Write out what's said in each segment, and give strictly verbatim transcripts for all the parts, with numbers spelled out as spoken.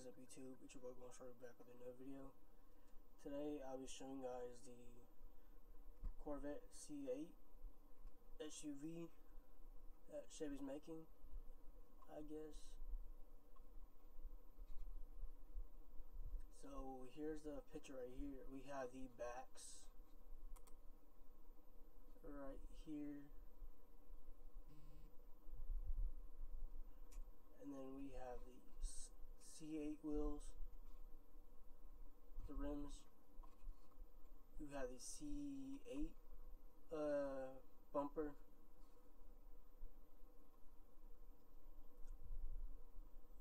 What is up, YouTube? It's your boy Gonzalo back with another video. Today I'll be showing you guys the Corvette C eight S U V that Chevy's making, I guess. So here's the picture right here. We have the backs right here, and then we have the C eight wheels, the rims. You have the C eight uh, bumper.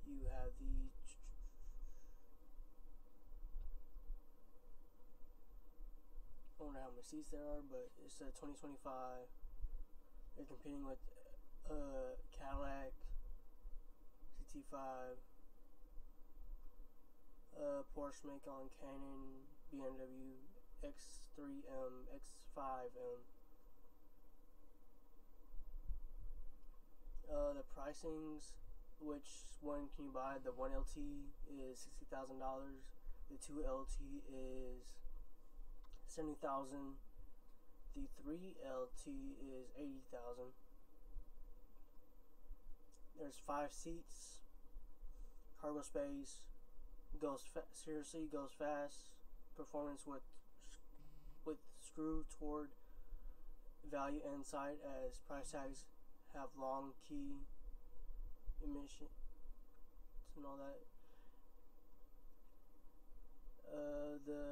You have the I don't know how many seats there are, but it's a twenty twenty-five. They're competing with uh, Cadillac C T five. Uh, Porsche make on Canon, B M W X three M, X five M. Uh, the pricings, which one can you buy? The one L T is sixty thousand dollars. The two L T is seventy thousand dollars. The three L T is eighty thousand dollars. There's five seats, cargo space. Goes fa seriously goes fast. Performance with with screw toward value and side, as price tags have long key emissions and all that. Uh, the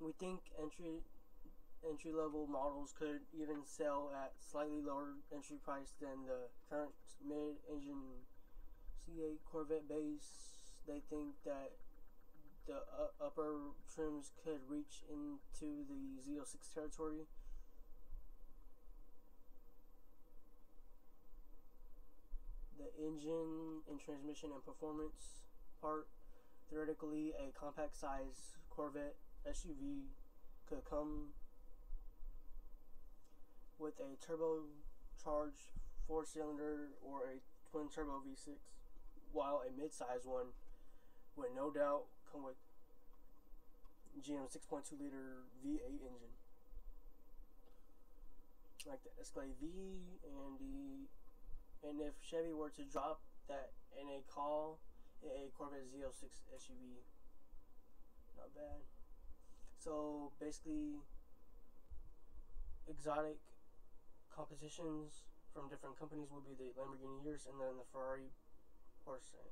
we think entry entry level models could even sell at slightly lower entry price than the current mid engine C eight Corvette base. They think that the uh, upper trims could reach into the Z oh six territory. The engine and transmission and performance part. Theoretically, a compact size Corvette S U V could come with a turbocharged four cylinder or a twin turbo V six, while a mid-size one would no doubt come with G M's six point two liter V eight engine, like the Escalade V, and the and if Chevy were to drop that in a call, a Corvette Z oh six S U V, not bad. So basically, exotic competitions from different companies will be the Lamborghini years, and then the Ferrari, Porsche.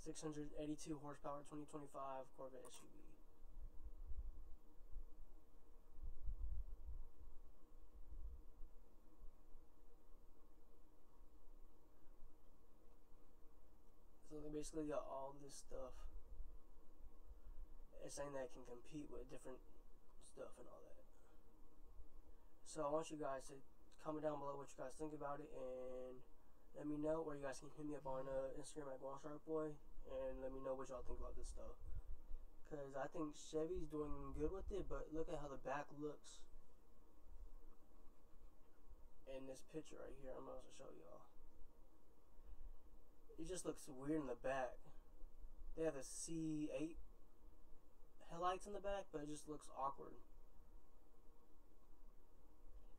six hundred eighty-two horsepower, twenty twenty-five Corvette S U V. So they basically got all this stuff. It's saying that it can compete with different stuff and all that. So I want you guys to comment down below what you guys think about it, and let me know, or you guys can hit me up on uh, Instagram at Guamsharkboy, and let me know what y'all think about this stuff. Because I think Chevy's doing good with it, but look at how the back looks in this picture right here. I'm about to show y'all. It just looks weird in the back. They have the C eight headlights in the back, but it just looks awkward.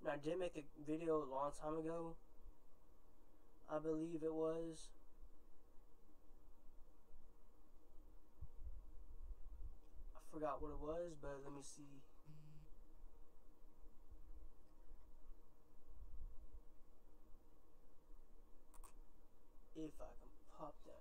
Now, I did make a video a long time ago, I believe it was, I forgot what it was, but let me see. If I can pop that up.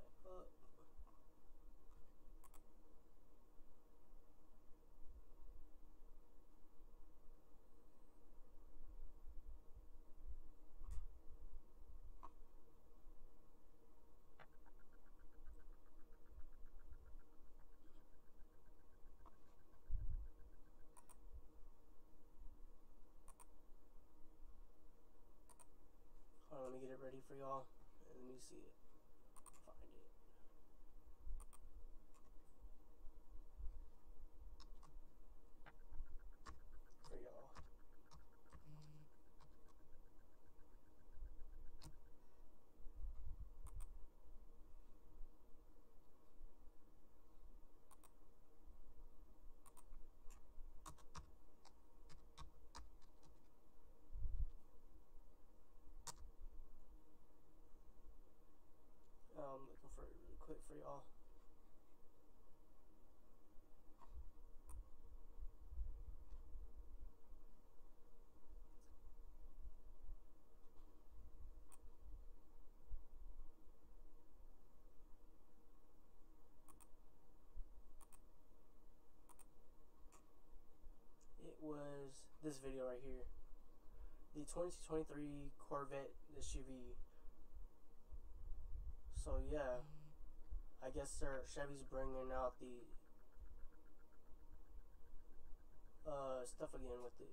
Let me get it ready for y'all, and let me see it, find it. For y'all. for y'all. It was this video right here. The twenty twenty-three Corvette S U V. So yeah, I guess sir, Chevy's bringing out the uh, stuff again with it.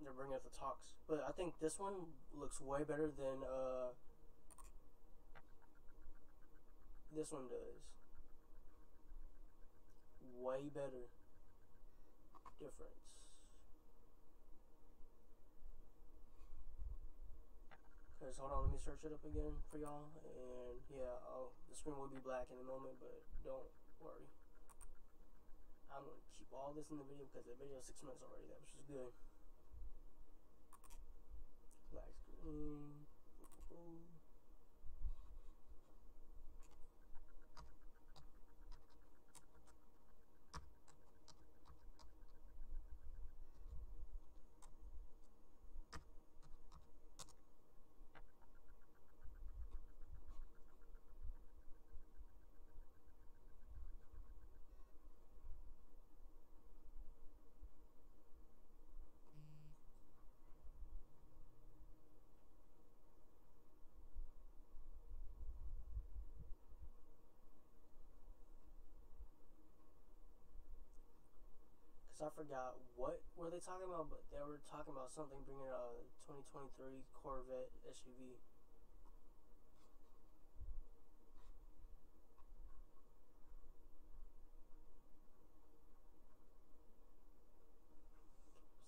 They're bringing out the talks, but I think this one looks way better than uh, this one does. Way better difference. Cause hold on, let me search it up again for y'all, and yeah, I'll, the screen will be black in a moment, but don't worry. I'm gonna keep all this in the video because the video is six minutes already. That was just good. Black screen. I forgot what were they talking about, but they were talking about something bringing out a twenty twenty-three Corvette S U V.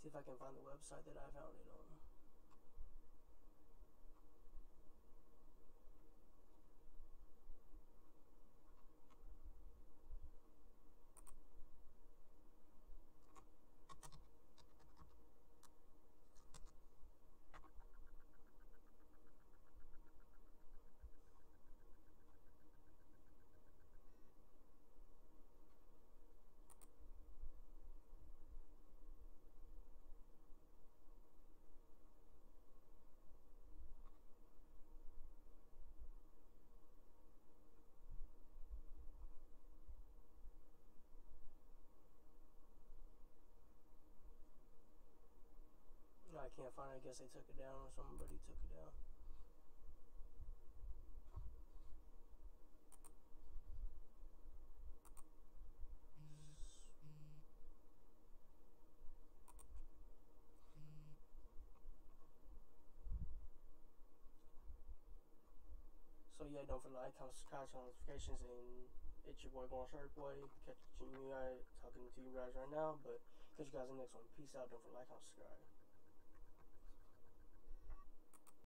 See if I can find the website that I found it on. I can't find it. I guess they took it down or somebody took it down. So yeah, don't forget to like, comment, subscribe, notifications, and it's your boy Guamsharkboy. Catching you guys, talking to you guys right now, but catch you guys in the next one. Peace out. Don't forget to like, comment, subscribe.